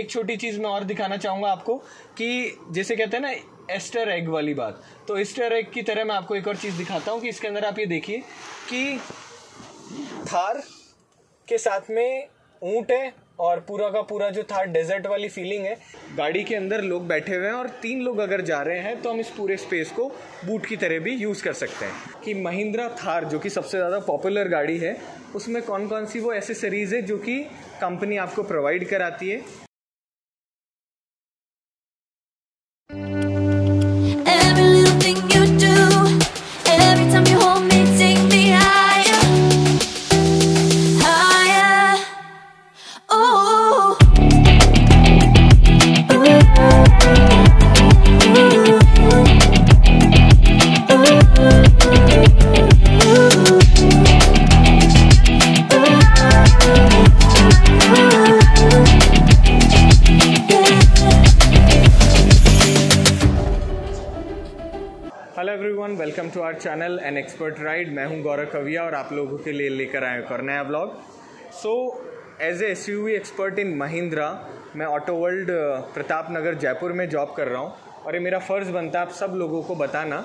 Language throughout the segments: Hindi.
एक छोटी चीज़ मैं और दिखाना चाहूँगा आपको कि जैसे कहते हैं ना एस्टर एग वाली बात, तो एस्टर एग की तरह मैं आपको एक और चीज़ दिखाता हूँ कि इसके अंदर आप ये देखिए कि थार के साथ में ऊँट है और पूरा का पूरा जो थार डेजर्ट वाली फीलिंग है। गाड़ी के अंदर लोग बैठे हुए हैं और 3 लोग अगर जा रहे हैं तो हम इस पूरे स्पेस को बूट की तरह भी यूज़ कर सकते हैं। कि महिंद्रा थार जो कि सबसे ज़्यादा पॉपुलर गाड़ी है उसमें कौन कौन सी वो एसेसरीज़ है जो कि कंपनी आपको प्रोवाइड कराती है। Welcome to our channel an expert ride. मैं हूं गौरव कविया और आप लोगों के लिए लेकर आया एक और नया blog. So as a SUV expert in Mahindra मैं ऑटो वर्ल्ड प्रताप नगर जयपुर में जॉब कर रहा हूं और ये मेरा फ़र्ज़ बनता है आप सब लोगों को बताना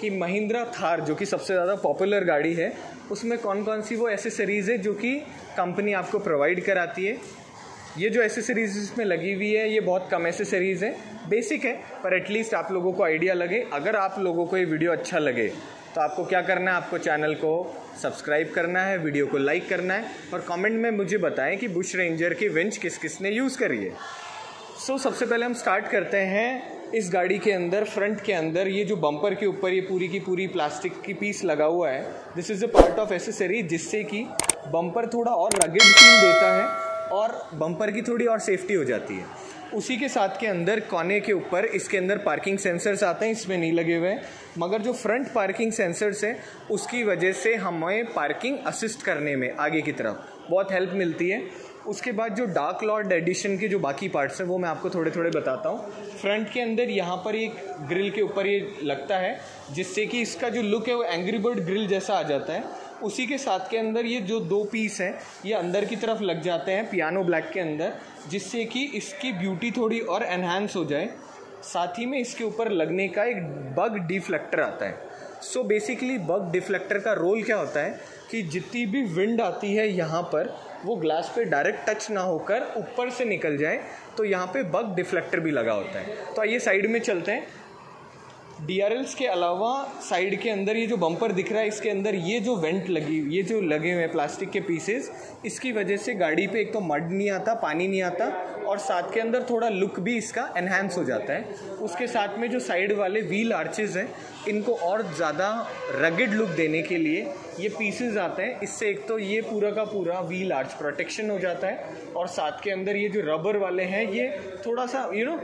कि महिंद्रा थार जो कि सबसे ज़्यादा पॉपुलर गाड़ी है उसमें कौन कौन सी वो एसेसरीज़ है जो कि कंपनी आपको प्रोवाइड कराती है। ये जो एसेसरीज़ इसमें लगी हुई है ये बहुत कम एसेसरीज़ है, बेसिक है, पर एटलीस्ट आप लोगों को आइडिया लगे। अगर आप लोगों को ये वीडियो अच्छा लगे तो आपको क्या करना है, आपको चैनल को सब्सक्राइब करना है, वीडियो को लाइक करना है और कमेंट में मुझे बताएं कि बुश रेंजर की विंच किस किस ने यूज़ करी है। सो सबसे पहले हम स्टार्ट करते हैं इस गाड़ी के अंदर फ्रंट के अंदर। ये जो बम्पर के ऊपर ये पूरी की पूरी प्लास्टिक की पीस लगा हुआ है, this is a part of accessory जिससे कि बम्पर थोड़ा और रगेड फील देता है और बम्पर की थोड़ी और सेफ्टी हो जाती है। उसी के साथ के अंदर कोने के ऊपर इसके अंदर पार्किंग सेंसर्स आते हैं, इसमें नहीं लगे हुए हैं, मगर जो फ्रंट पार्किंग सेंसर्स है उसकी वजह से हमें पार्किंग असिस्ट करने में आगे की तरफ बहुत हेल्प मिलती है। उसके बाद जो डार्क लॉर्ड एडिशन के जो बाकी पार्ट्स हैं वो मैं आपको थोड़े थोड़े बताता हूँ। फ्रंट के अंदर यहाँ पर एक ग्रिल के ऊपर ये लगता है जिससे कि इसका जो लुक है वो एंग्री बर्ड ग्रिल जैसा आ जाता है। उसी के साथ के अंदर ये जो 2 पीस हैं ये अंदर की तरफ लग जाते हैं पियानो ब्लैक के अंदर, जिससे कि इसकी ब्यूटी थोड़ी और एनहांस हो जाए। साथ ही में इसके ऊपर लगने का एक बग डिफ्लेक्टर आता है। सो बेसिकली बग डिफ्लेक्टर का रोल क्या होता है कि जितनी भी विंड आती है यहाँ पर वो ग्लास पे डायरेक्ट टच ना होकर ऊपर से निकल जाए, तो यहाँ पे बग डिफ्लेक्टर भी लगा होता है। तो आइए साइड में चलते हैं। DRLs के अलावा साइड के अंदर ये जो बम्पर दिख रहा है इसके अंदर ये जो वेंट लगी, ये जो लगे हुए प्लास्टिक के पीसेस, इसकी वजह से गाड़ी पे एक तो मड नहीं आता, पानी नहीं आता और साथ के अंदर थोड़ा लुक भी इसका एनहांस हो जाता है। उसके साथ में जो साइड वाले व्हील आर्चेस हैं इनको और ज़्यादा रगेड लुक देने के लिए ये पीसेस आते हैं। इससे एक तो ये पूरा का पूरा व्हील आर्च प्रोटेक्शन हो जाता है और साथ के अंदर ये जो रबर वाले हैं ये थोड़ा सा यू नो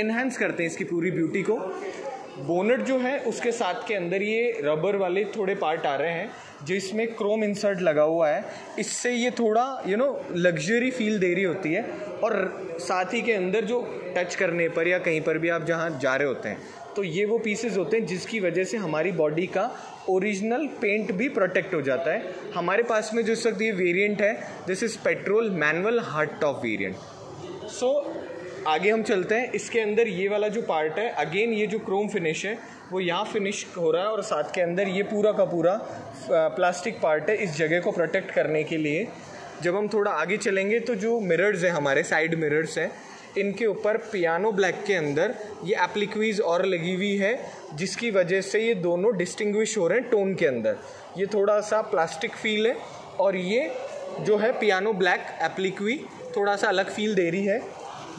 एनहांस करते हैं इसकी पूरी ब्यूटी को। बोनट जो है उसके साथ के अंदर ये रबर वाले थोड़े पार्ट आ रहे हैं जिसमें क्रोम इंसर्ट लगा हुआ है, इससे ये थोड़ा यू नो लग्जरी फील दे रही होती है। और साथ ही के अंदर जो टच करने पर या कहीं पर भी आप जहाँ जा रहे होते हैं तो ये वो पीसेस होते हैं जिसकी वजह से हमारी बॉडी का ओरिजिनल पेंट भी प्रोटेक्ट हो जाता है। हमारे पास में जो इस वक्त ये वेरियंट है this is petrol manual hard top variant. So आगे हम चलते हैं। इसके अंदर ये वाला जो पार्ट है अगेन ये जो क्रोम फिनिश है वो यहाँ फिनिश हो रहा है और साथ के अंदर ये पूरा का पूरा प्लास्टिक पार्ट है इस जगह को प्रोटेक्ट करने के लिए। जब हम थोड़ा आगे चलेंगे तो जो मिरर्स हैं हमारे साइड मिरर्स हैं इनके ऊपर पियानो ब्लैक के अंदर ये एप्लिक्वीज़ और लगी हुई है जिसकी वजह से ये दोनों डिस्टिंग्विश हो रहे हैं टोन के अंदर। ये थोड़ा सा प्लास्टिक फील है और ये जो है पियानो ब्लैक एप्लिक्वी थोड़ा सा अलग फील दे रही है।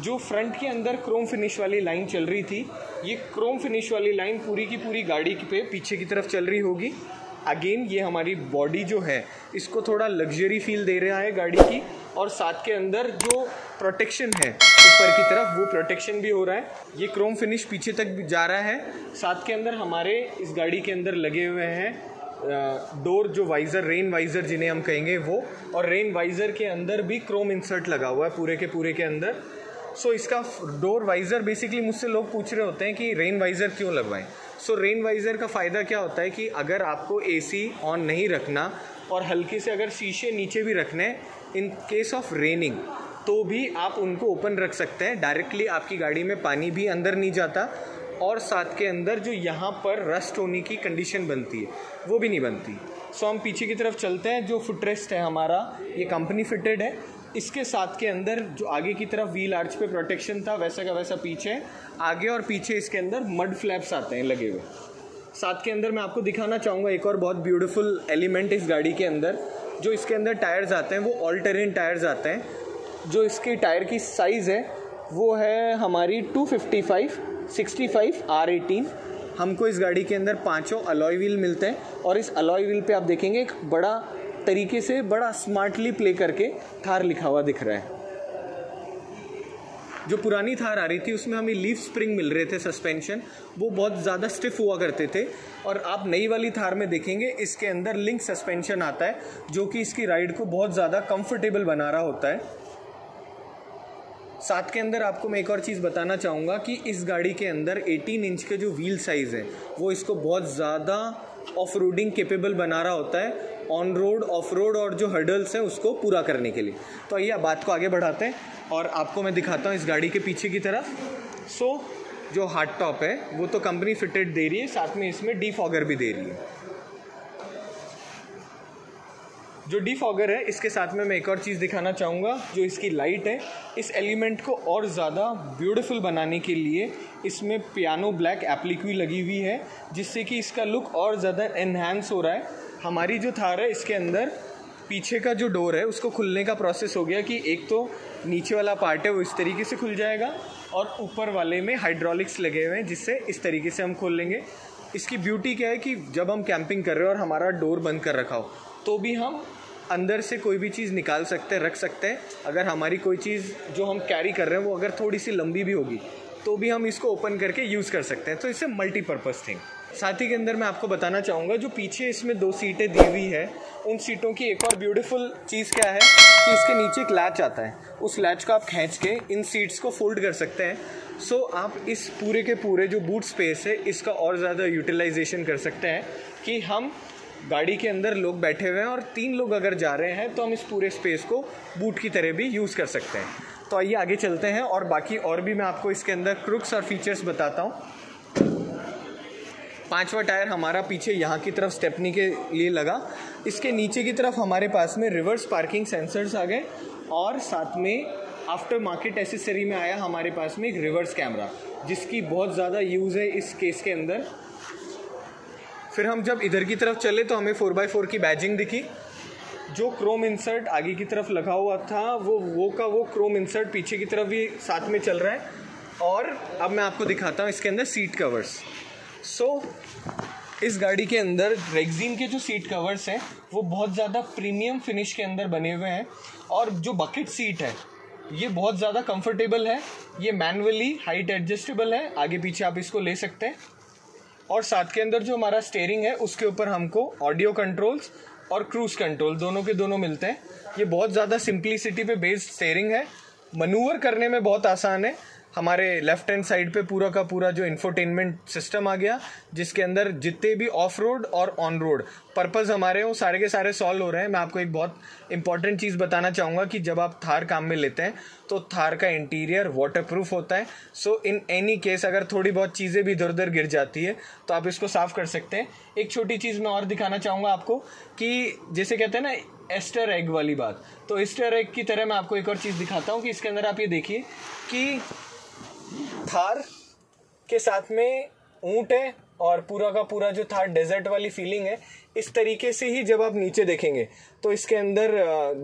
जो फ्रंट के अंदर क्रोम फिनिश वाली लाइन चल रही थी ये क्रोम फिनिश वाली लाइन पूरी की पूरी गाड़ी पे पीछे की तरफ चल रही होगी। अगेन ये हमारी बॉडी जो है इसको थोड़ा लग्जरी फील दे रहा है गाड़ी की और साथ के अंदर जो प्रोटेक्शन है ऊपर की तरफ वो प्रोटेक्शन भी हो रहा है। ये क्रोम फिनिश पीछे तक जा रहा है। साथ के अंदर हमारे इस गाड़ी के अंदर लगे हुए हैं डोर जो वाइज़र, रेन वाइज़र जिन्हें हम कहेंगे वो, और रेन वाइज़र के अंदर भी क्रोम इंसर्ट लगा हुआ है पूरे के अंदर। सो इसका डोर वाइज़र बेसिकली मुझसे लोग पूछ रहे होते हैं कि रेन वाइज़र क्यों लगवाएं। सो रेन वाइज़र का फ़ायदा क्या होता है कि अगर आपको AC ऑन नहीं रखना और हल्के से अगर शीशे नीचे भी रखने इन केस ऑफ रेनिंग तो भी आप उनको ओपन रख सकते हैं, डायरेक्टली आपकी गाड़ी में पानी भी अंदर नहीं जाता और साथ के अंदर जो यहाँ पर रस्ट होने की कंडीशन बनती है वो भी नहीं बनती। सो हम पीछे की तरफ चलते हैं। जो फुटरेस्ट है हमारा ये कंपनी फिटेड है, इसके साथ के अंदर जो आगे की तरफ व्हील आर्च पे प्रोटेक्शन था वैसा का वैसा पीछे, आगे और पीछे इसके अंदर मड फ्लैप्स आते हैं लगे हुए। साथ के अंदर मैं आपको दिखाना चाहूँगा एक और बहुत ब्यूटीफुल एलिमेंट इस गाड़ी के अंदर, जो इसके अंदर टायर्स आते हैं वो ऑल टेरेन टायर्स आते हैं। जो इसके टायर की साइज़ है वो है हमारी 255/65 R18। हमको इस गाड़ी के अंदर पाँचों अलॉय व्हील मिलते हैं और इस अलॉय व्हील पे आप देखेंगे एक बड़ा तरीके से बड़ा स्मार्टली प्ले करके थार लिखा हुआ दिख रहा है। जो पुरानी थार आ रही थी उसमें हमें लीफ स्प्रिंग मिल रहे थे, सस्पेंशन वो बहुत ज़्यादा स्टिफ हुआ करते थे, और आप नई वाली थार में देखेंगे इसके अंदर लिंक सस्पेंशन आता है जो कि इसकी राइड को बहुत ज़्यादा कंफर्टेबल बना रहा होता है। साथ के अंदर आपको मैं एक और चीज़ बताना चाहूँगा कि इस गाड़ी के अंदर 18 इंच के जो व्हील साइज़ है वो इसको बहुत ज़्यादा ऑफ रोडिंग केपेबल बना रहा होता है, ऑन रोड, ऑफ रोड और जो हर्डल्स हैं उसको पूरा करने के लिए। तो आइए बात को आगे बढ़ाते हैं और आपको मैं दिखाता हूँ इस गाड़ी के पीछे की तरफ। सो जो हार्ड टॉप है वो तो कंपनी फिटेड दे रही है, साथ में इसमें डीफॉगर भी दे रही है। जो डीफॉगर है इसके साथ में मैं एक और चीज़ दिखाना चाहूँगा, जो इसकी लाइट है इस एलिमेंट को और ज़्यादा ब्यूटीफुल बनाने के लिए इसमें पियानो ब्लैक एप्लीक्यू लगी हुई है, जिससे कि इसका लुक और ज़्यादा एनहांस हो रहा है। हमारी जो थार है इसके अंदर पीछे का जो डोर है उसको खुलने का प्रोसेस हो गया कि एक तो नीचे वाला पार्ट है वो इस तरीके से खुल जाएगा और ऊपर वाले में हाइड्रोलिक्स लगे हुए हैं जिससे इस तरीके से हम खोल लेंगे। इसकी ब्यूटी क्या है कि जब हम कैंपिंग कर रहे हो और हमारा डोर बंद कर रखा हो तो भी हम अंदर से कोई भी चीज़ निकाल सकते हैं, रख सकते हैं। अगर हमारी कोई चीज़ जो हम कैरी कर रहे हैं वो अगर थोड़ी सी लंबी भी होगी तो भी हम इसको ओपन करके यूज़ कर सकते हैं, तो इससे मल्टीपर्पज़ थिंग। साथ ही के अंदर मैं आपको बताना चाहूँगा जो पीछे इसमें दो सीटें दी हुई है उन सीटों की एक और ब्यूटीफुल चीज़ क्या है कि इसके नीचे एक लैच आता है, उस लैच को आप खींच के इन सीट्स को फोल्ड कर सकते हैं। सो आप इस पूरे के पूरे जो बूट स्पेस है इसका और ज़्यादा यूटिलाइजेशन कर सकते हैं कि हम गाड़ी के अंदर लोग बैठे हुए हैं और 3 लोग अगर जा रहे हैं तो हम इस पूरे स्पेस को बूट की तरह भी यूज़ कर सकते हैं। तो आइए आगे चलते हैं और बाकी और भी मैं आपको इसके अंदर क्रूक्स और फीचर्स बताता हूँ। 5वां टायर हमारा पीछे यहाँ की तरफ स्टेपनी के लिए लगा। इसके नीचे की तरफ हमारे पास में रिवर्स पार्किंग सेंसर्स आ गए और साथ में आफ्टर मार्केट एसेसरी में आया हमारे पास में एक रिवर्स कैमरा जिसकी बहुत ज़्यादा यूज़ है इस केस के अंदर। फिर हम जब इधर की तरफ चले तो हमें 4x4 की बैजिंग दिखी। जो क्रोम इंसर्ट आगे की तरफ लगा हुआ था वो क्रोम इंसर्ट पीछे की तरफ भी साथ में चल रहा है। और अब मैं आपको दिखाता हूँ इसके अंदर सीट कवर्स। इस गाड़ी के अंदर रेक्सिन के जो सीट कवर्स हैं वो बहुत ज़्यादा प्रीमियम फिनिश के अंदर बने हुए हैं, और जो बकेट सीट है ये बहुत ज़्यादा कंफर्टेबल है। ये मैनुअली हाइट एडजस्टेबल है, आगे पीछे आप इसको ले सकते हैं। और साथ के अंदर जो हमारा स्टीयरिंग है उसके ऊपर हमको ऑडियो कंट्रोल्स और क्रूज़ कंट्रोल दोनों के दोनों मिलते हैं। ये बहुत ज़्यादा सिंप्लिसिटी पे बेस्ड स्टीयरिंग है, मनूवर करने में बहुत आसान है। हमारे लेफ्ट हैंड साइड पे पूरा का पूरा जो इंफोटेनमेंट सिस्टम आ गया जिसके अंदर जितने भी ऑफ रोड और ऑन रोड पर्पज़ हमारे वो सारे के सारे सॉल्व हो रहे हैं। मैं आपको एक बहुत इंपॉर्टेंट चीज़ बताना चाहूँगा कि जब आप थार काम में लेते हैं तो थार का इंटीरियर वाटरप्रूफ होता है। सो इन एनी केस अगर थोड़ी बहुत चीज़ें भी इधर उधर गिर जाती है तो आप इसको साफ़ कर सकते हैं। एक छोटी चीज़ मैं और दिखाना चाहूँगा आपको कि जैसे कहते हैं ना एस्टर एग वाली बात, तो एस्टर एग की तरह मैं आपको एक और चीज़ दिखाता हूँ कि इसके अंदर आप ये देखिए कि थार के साथ में ऊँट है और पूरा का पूरा जो थार डेजर्ट वाली फीलिंग है इस तरीके से ही जब आप नीचे देखेंगे तो इसके अंदर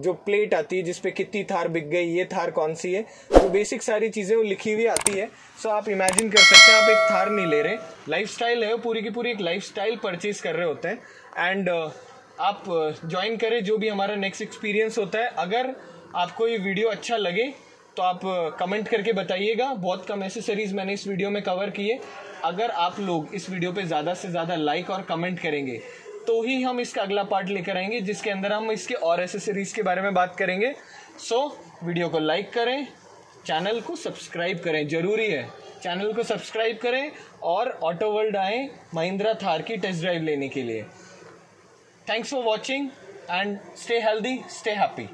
जो प्लेट आती है जिसपे कितनी थार बिक गई, ये थार कौन सी है, तो बेसिक सारी चीज़ें वो लिखी हुई आती है। सो आप इमेजिन कर सकते हैं आप एक थार नहीं ले रहे, लाइफस्टाइल है, वो पूरी की पूरी एक लाइफस्टाइल परचेज कर रहे होते हैं। एंड आप ज्वाइन करें जो भी हमारा नेक्स्ट एक्सपीरियंस होता है। अगर आपको ये वीडियो अच्छा लगे तो आप कमेंट करके बताइएगा। बहुत कम एसेसरीज मैंने इस वीडियो में कवर किए। अगर आप लोग इस वीडियो पे ज़्यादा से ज़्यादा लाइक और कमेंट करेंगे तो ही हम इसका अगला पार्ट लेकर आएंगे जिसके अंदर हम इसके और एसेसरीज के बारे में बात करेंगे। सो वीडियो को लाइक करें, चैनल को सब्सक्राइब करें, ज़रूरी है चैनल को सब्सक्राइब करें और ऑटो वर्ल्ड आएँ महिंद्रा थार की टेस्ट ड्राइव लेने के लिए। Thanks for watching and stay healthy, stay happy.